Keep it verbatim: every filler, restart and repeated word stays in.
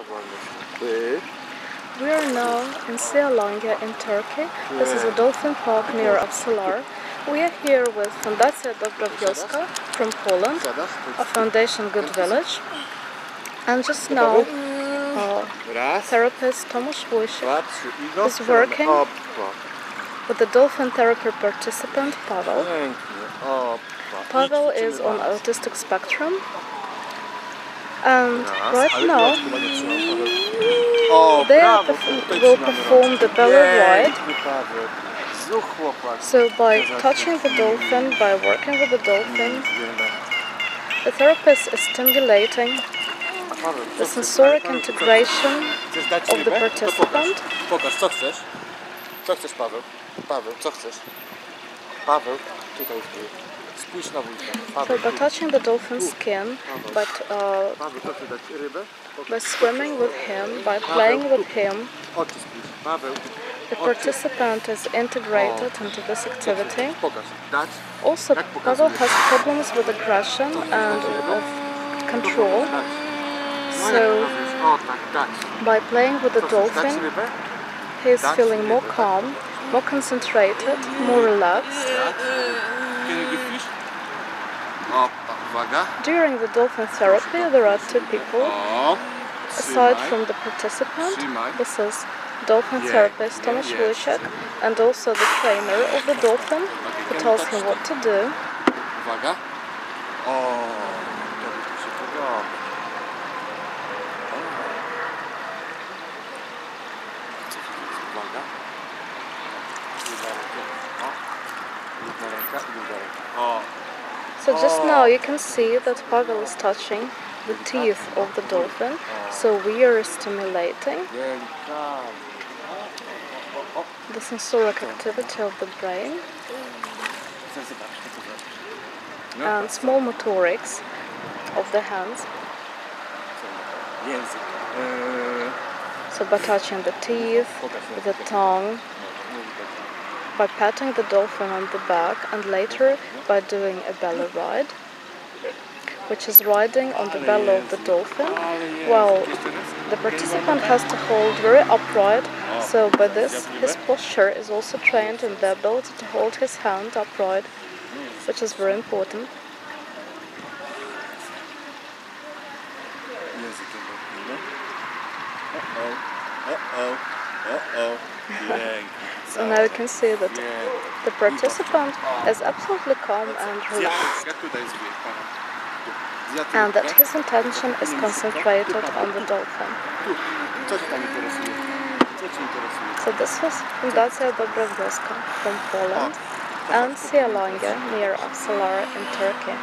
We are now in Sealanya in Turkey. This is a dolphin park near Afsalar. We are here with Fundacja Dobra Wioska from Poland, a foundation Good Village. And just now, uh, therapist Tomasz Wojcik is working with the dolphin therapy participant Pavel. Pavel is on autistic spectrum. And right now, they are perf will perform the belly ride. So by touching the dolphin, by working with the dolphin, the therapist is stimulating the sensoric integration of the participant. Co chcesz, Paweł? Paweł, co chcesz? Paweł, tutaj już był. Spójrz na wójta. Paweł, by touching the dolphin's skin, but uh, by swimming with him, by playing with him, the participant is integrated into this activity. Also, Paweł has problems with aggression and of control. So, by playing with the dolphin, he is feeling more calm, more concentrated, more relaxed. During the dolphin therapy, there are two people. Aside from the participant, this is dolphin therapist Tomasz Wojcik and also the trainer of the dolphin who tells him what to do. So just now you can see that Pavel is touching the teeth of the dolphin, so we are stimulating the sensoric activity of the brain and small motorics of the hands. So by touching the teeth, the tongue, by patting the dolphin on the back, and later by doing a belly ride, which is riding on the belly of the dolphin. Well, the participant has to hold very upright, so by this his posture is also trained in the ability to hold his hand upright, which is very important. Uh-oh, uh-oh, uh-oh. So now you can see that the participant is absolutely calm and relaxed, and that his attention is concentrated on the dolphin. So this was Fundacja Dobra Wioska from Poland and Sealanya near Afsalar in Turkey.